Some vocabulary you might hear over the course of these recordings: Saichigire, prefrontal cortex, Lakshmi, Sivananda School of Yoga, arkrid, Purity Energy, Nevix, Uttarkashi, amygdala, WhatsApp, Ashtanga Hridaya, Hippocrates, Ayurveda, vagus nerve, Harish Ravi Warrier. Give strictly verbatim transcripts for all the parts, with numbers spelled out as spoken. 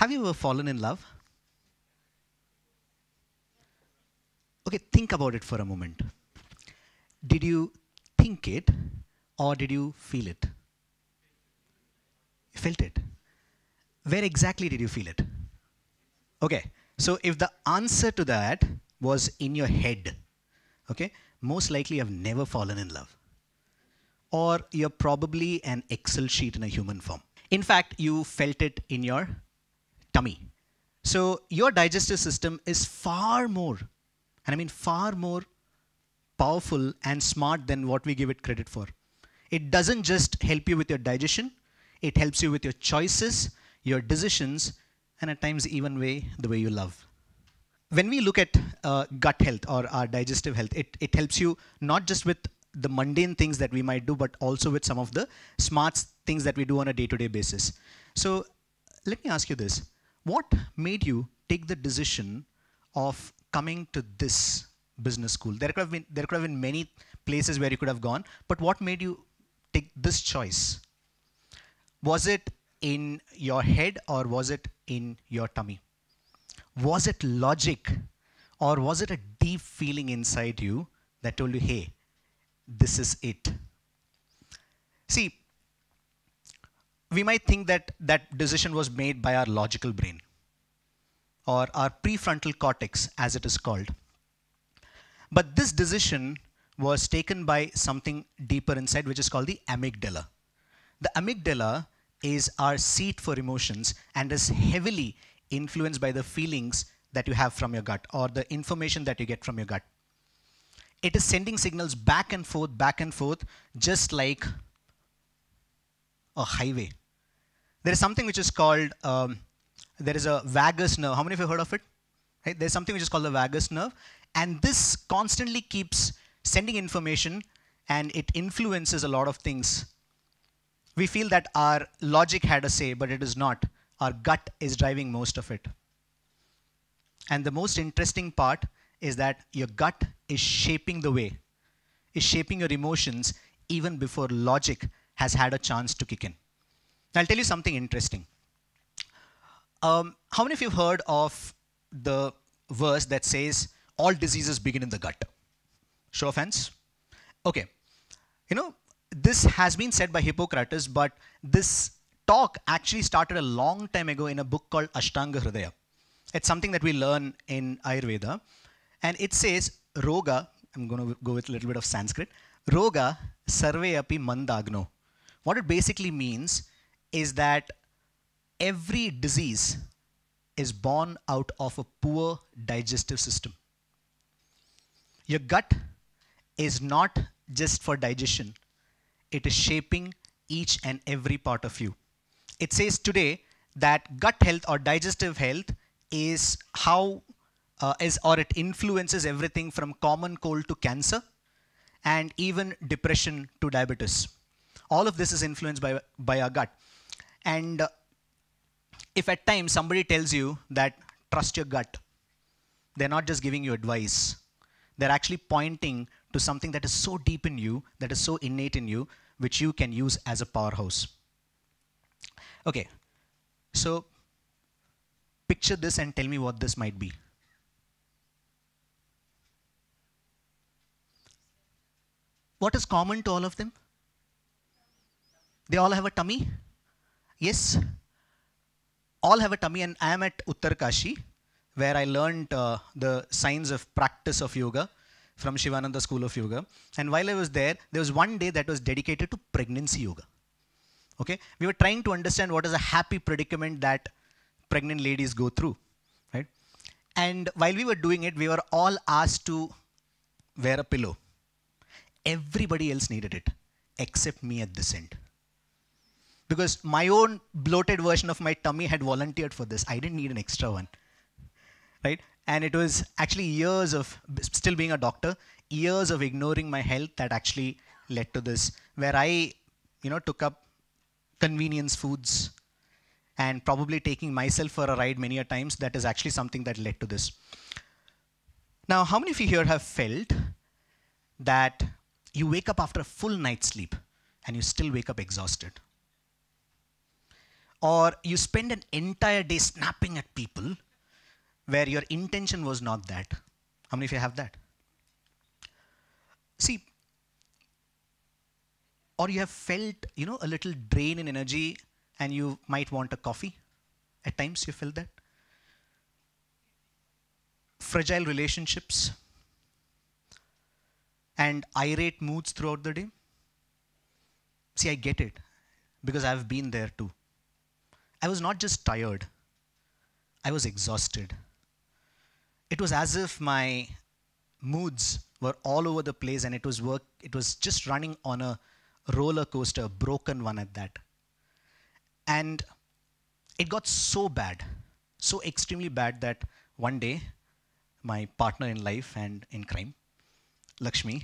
Have you ever fallen in love? Okay, think about it for a moment. Did you think it or did you feel it? You felt it. Where exactly did you feel it? Okay, so if the answer to that was in your head, okay, most likely you have never fallen in love. Or you're probably an Excel sheet in a human form. In fact, you felt it in your tummy. So your digestive system is far more, and I mean far more powerful and smart than what we give it credit for. It doesn't just help you with your digestion, it helps you with your choices, your decisions, and at times even way the way you love. When we look at uh, gut health or our digestive health, it, it helps you not just with the mundane things that we might do, but also with some of the smart things that we do on a day-to-day basis. So let me ask you this. What made you take the decision of coming to this business school? There could have been, there could have been many places where you could have gone, but what made you take this choice? Was it in your head or was it in your tummy? Was it logic or was it a deep feeling inside you that told you, hey, this is it? See, we might think that that decision was made by our logical brain or our prefrontal cortex as it is called. But this decision was taken by something deeper inside, which is called the amygdala. The amygdala is our seat for emotions and is heavily influenced by the feelings that you have from your gut or the information that you get from your gut. It is sending signals back and forth, back and forth, just like a highway. There is something which is called, um, there is a vagus nerve. How many of you have heard of it? Right? There's something which is called the vagus nerve. And this constantly keeps sending information and it influences a lot of things. We feel that our logic had a say, but it is not. Our gut is driving most of it. And the most interesting part is that your gut is shaping the way, is shaping your emotions even before logic has had a chance to kick in. I'll tell you something interesting. Um, how many of you have heard of the verse that says, all diseases begin in the gut? Show of hands. Okay. You know, this has been said by Hippocrates, but this talk actually started a long time ago in a book called Ashtanga Hridaya. It's something that we learn in Ayurveda. And it says, Roga, I'm going to go with a little bit of Sanskrit, Roga sarve api mandagno. What it basically means is that every disease is born out of a poor digestive system. Your gut is not just for digestion. It is shaping each and every part of you. It says today that gut health or digestive health is how Uh, is or it influences everything from common cold to cancer and even depression to diabetes. All of this is influenced by, by our gut. And uh, if at times somebody tells you that trust your gut, they're not just giving you advice. They're actually pointing to something that is so deep in you, that is so innate in you, which you can use as a powerhouse. Okay, so picture this and tell me what this might be. What is common to all of them? They all have a tummy? Yes. All have a tummy, and I am at Uttarkashi, where I learned uh, the science of practice of yoga from Sivananda School of Yoga. And while I was there, there was one day that was dedicated to pregnancy yoga. Okay? We were trying to understand what is a happy predicament that pregnant ladies go through. Right? And while we were doing it, we were all asked to wear a pillow. Everybody else needed it, except me at this end. Because my own bloated version of my tummy had volunteered for this. I didn't need an extra one, right? And it was actually years of, still being a doctor, years of ignoring my health that actually led to this, where I, you know, took up convenience foods and probably taking myself for a ride many a times. That is actually something that led to this. Now, how many of you here have felt that you wake up after a full night's sleep and you still wake up exhausted? or you spend an entire day snapping at people where your intention was not that. How many of you have that? See, or you have felt, you know, a little drain in energy and you might want a coffee. At times you feel that. Fragile relationships and irate moods throughout the day. See, I get it because I've been there too. I was not just tired, I was exhausted. It was as if my moods were all over the place and it was work, it was just running on a roller coaster, a broken one at that. And it got so bad, so extremely bad that one day my partner in life and in crime, Lakshmi,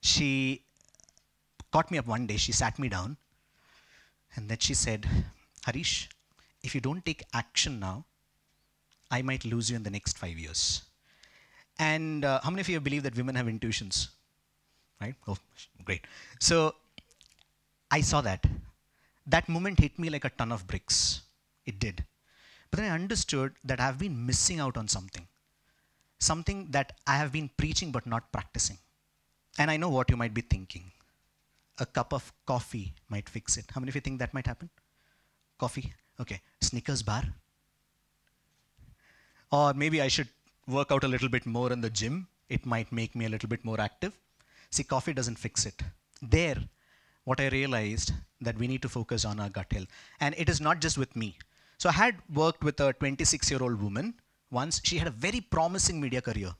she caught me up one day, she sat me down and then she said, Harish, if you don't take action now, I might lose you in the next five years. And uh, how many of you believe that women have intuitions? Right? Oh, great. So I saw that. That moment hit me like a ton of bricks. It did. But then I understood that I've been missing out on something. Something that I have been preaching but not practicing. And I know what you might be thinking. A cup of coffee might fix it. How many of you think that might happen? Coffee? Okay. Snickers bar? Or maybe I should work out a little bit more in the gym. It might make me a little bit more active. See, coffee doesn't fix it. There, what I realized that we need to focus on our gut health. And it is not just with me. So I had worked with a twenty-six-year-old woman once. She had a very promising media career.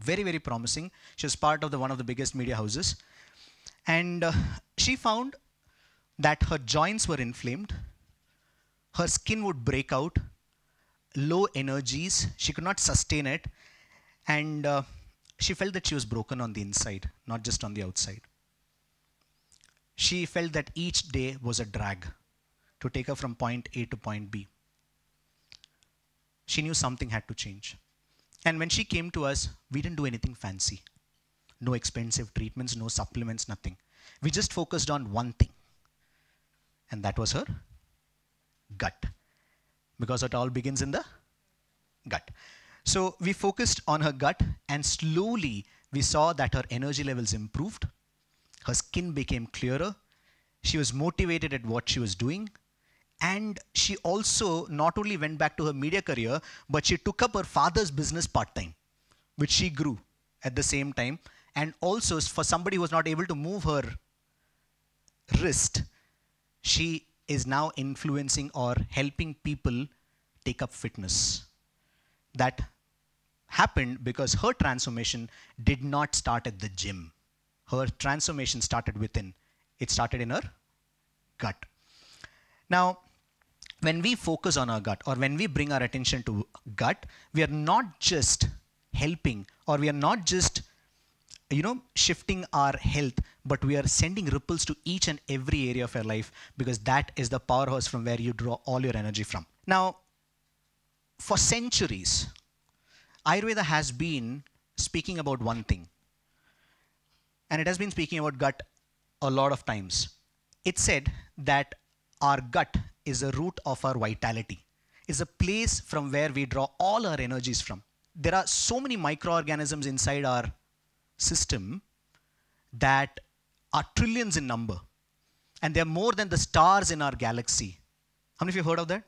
Very, very promising. She was part of the, one of the biggest media houses. And uh, she found that her joints were inflamed. Her skin would break out. Low energies, she could not sustain it, and uh, she felt that she was broken on the inside, not just on the outside. She felt that each day was a drag to take her from point A to point B. She knew something had to change. And when she came to us, we didn't do anything fancy. No expensive treatments, no supplements, nothing. We just focused on one thing, and that was her gut. Because it all begins in the gut. So we focused on her gut and slowly we saw that her energy levels improved. Her skin became clearer. She was motivated at what she was doing. And she also not only went back to her media career, but she took up her father's business part-time, which she grew at the same time. And also for somebody who was not able to move her wrist, she is now influencing or helping people take up fitness. That happened because her transformation did not start at the gym. Her transformation started within. It started in her gut. Now, when we focus on our gut or when we bring our attention to gut, we are not just helping or we are not just, you know, shifting our health, but we are sending ripples to each and every area of your life because that is the powerhouse from where you draw all your energy from. Now, for centuries, Ayurveda has been speaking about one thing, and it has been speaking about gut a lot of times. It said that our gut is the root of our vitality. It's a place from where we draw all our energies from. There are so many microorganisms inside our system that are trillions in number, and they're more than the stars in our galaxy. How many of you have heard of that?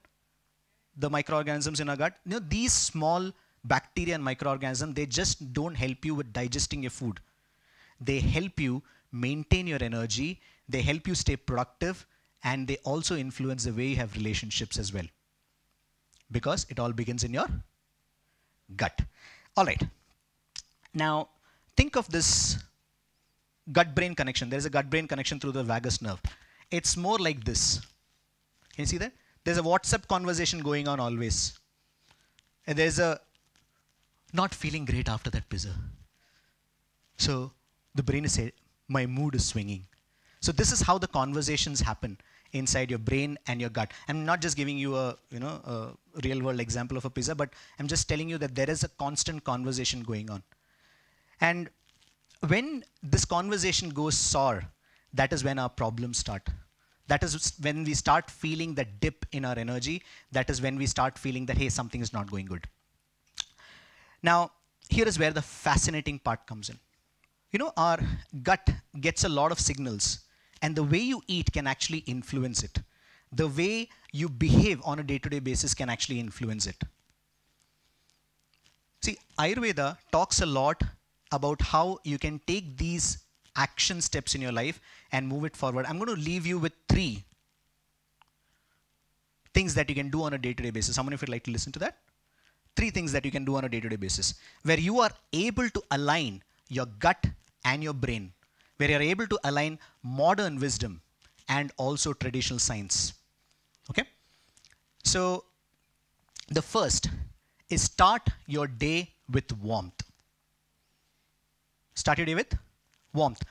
The microorganisms in our gut. You know, these small bacteria and microorganisms, they just don't help you with digesting your food. They help you maintain your energy, they help you stay productive, and they also influence the way you have relationships as well. Because it all begins in your gut. All right. Now, think of this gut-brain connection. There's a gut-brain connection through the vagus nerve. It's more like this. Can you see that? There's a WhatsApp conversation going on always. And there's a not feeling great after that pizza. So the brain is saying, my mood is swinging. So this is how the conversations happen inside your brain and your gut. I'm not just giving you a, you know, a real-world example of a pizza, but I'm just telling you that there is a constant conversation going on. And when this conversation goes sour, that is when our problems start. That is when we start feeling that dip in our energy. That is when we start feeling that, hey, something is not going good. Now, here is where the fascinating part comes in. You know, our gut gets a lot of signals, and the way you eat can actually influence it. The way you behave on a day-to-day basis can actually influence it. See, Ayurveda talks a lot about how you can take these action steps in your life and move it forward. I'm going to leave you with three things that you can do on a day-to-day basis. How many of you would like to listen to that? Three things that you can do on a day-to-day basis, where you are able to align your gut and your brain, where you're able to align modern wisdom and also traditional science. Okay? So the first is start your day with warmth. Start your day with warmth.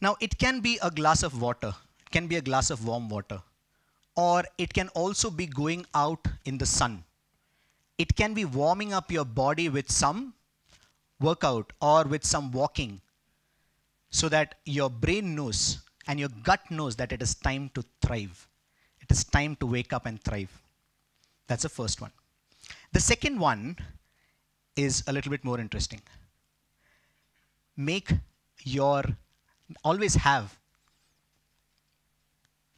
Now, it can be a glass of water. It can be a glass of warm water. Or it can also be going out in the sun. It can be warming up your body with some workout or with some walking, so that your brain knows and your gut knows that it is time to thrive. It is time to wake up and thrive. That's the first one. The second one is a little bit more interesting. Make your, always have,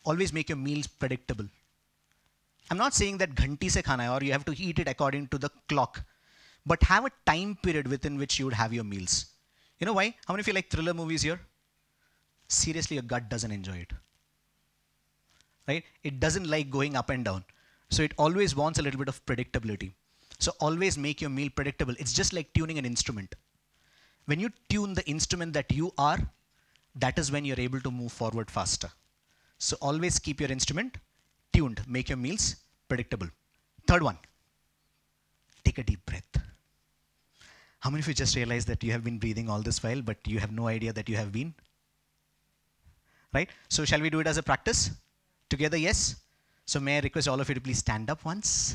always make your meals predictable. I'm not saying that ghanti se khana hai or you have to eat it according to the clock, but have a time period within which you would have your meals. You know why? How many of you like thriller movies here? Seriously, your gut doesn't enjoy it, right? It doesn't like going up and down. So it always wants a little bit of predictability. So always make your meal predictable. It's just like tuning an instrument. When you tune the instrument that you are, that is when you're able to move forward faster. So always keep your instrument tuned. Make your meals predictable. Third one, take a deep breath. How many of you just realized that you have been breathing all this while, but you have no idea that you have been? Right? So shall we do it as a practice? Together, yes? So may I request all of you to please stand up once?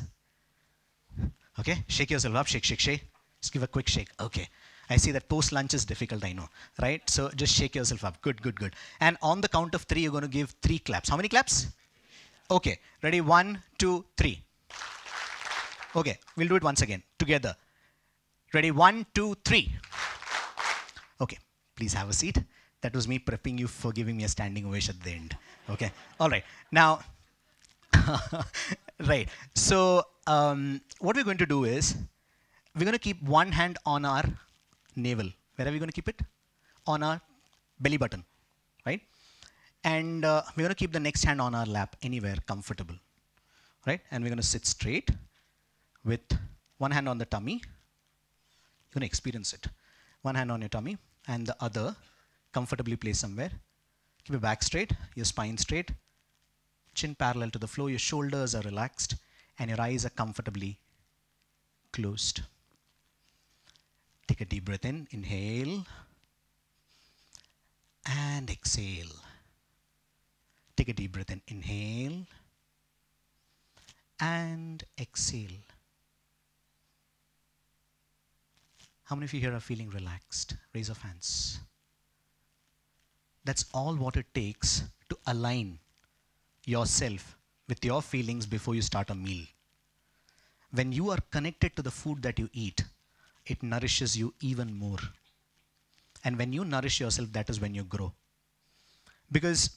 Okay, shake yourself up, shake, shake, shake. Just give a quick shake, okay. I see that post-lunch is difficult, I know, right? So just shake yourself up, good, good, good. And on the count of three, you're going to give three claps. How many claps? Okay, ready, one, two, three. Okay, we'll do it once again, together. Ready, one, two, three. Okay, please have a seat. That was me prepping you for giving me a standing ovation at the end. Okay, all right. Now, right, so um, what we're going to do is, we're going to keep one hand on our navel. Where are we going to keep it? On our belly button, right? And uh, we're going to keep the next hand on our lap, anywhere comfortable, right? And we're going to sit straight with one hand on the tummy. You're going to experience it. One hand on your tummy and the other comfortably placed somewhere. Keep your back straight, your spine straight, chin parallel to the floor, your shoulders are relaxed, and your eyes are comfortably closed. Take a deep breath in, inhale, and exhale. Take a deep breath in, inhale, and exhale. How many of you here are feeling relaxed? Raise your hands. That's all what it takes to align yourself with your feelings before you start a meal. When you are connected to the food that you eat, it nourishes you even more. And when you nourish yourself, that is when you grow. Because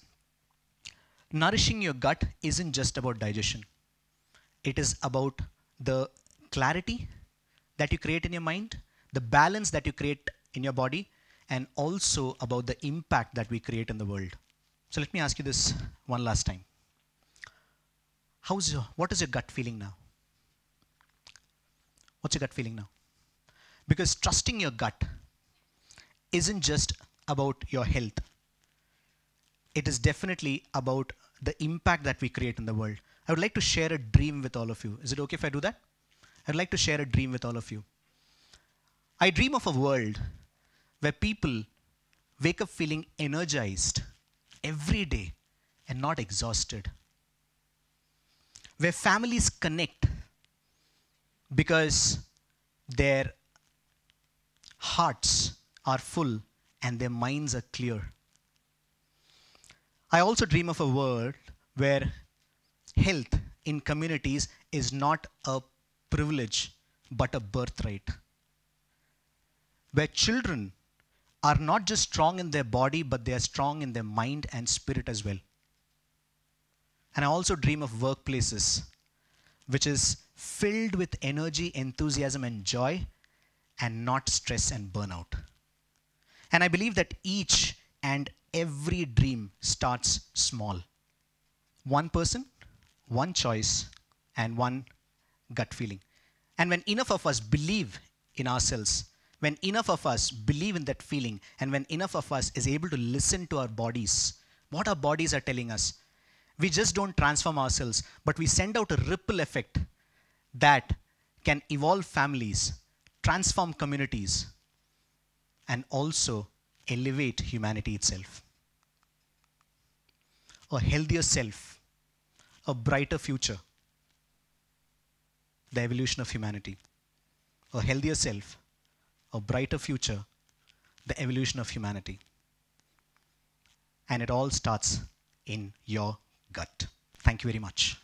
nourishing your gut isn't just about digestion. It is about the clarity that you create in your mind, the balance that you create in your body, and also about the impact that we create in the world. So let me ask you this one last time. How's your, what is your gut feeling now? What's your gut feeling now? Because trusting your gut isn't just about your health. It is definitely about the impact that we create in the world. I would like to share a dream with all of you. Is it okay if I do that? I'd like to share a dream with all of you. I dream of a world where people wake up feeling energized every day and not exhausted. Where families connect because their hearts are full and their minds are clear. I also dream of a world where health in communities is not a privilege, but a birthright. Where children are not just strong in their body, but they are strong in their mind and spirit as well. And I also dream of workplaces, which is filled with energy, enthusiasm, and joy, and not stress and burnout. And I believe that each and every dream starts small. One person, one choice, and one gut feeling. And when enough of us believe in ourselves, when enough of us believe in that feeling, and when enough of us is able to listen to our bodies, what our bodies are telling us, we just don't transform ourselves, but we send out a ripple effect that can evolve families, transform communities, and also elevate humanity itself. A healthier self, a brighter future, the evolution of humanity. A healthier self, a brighter future, the evolution of humanity. And it all starts in your gut. Thank you very much.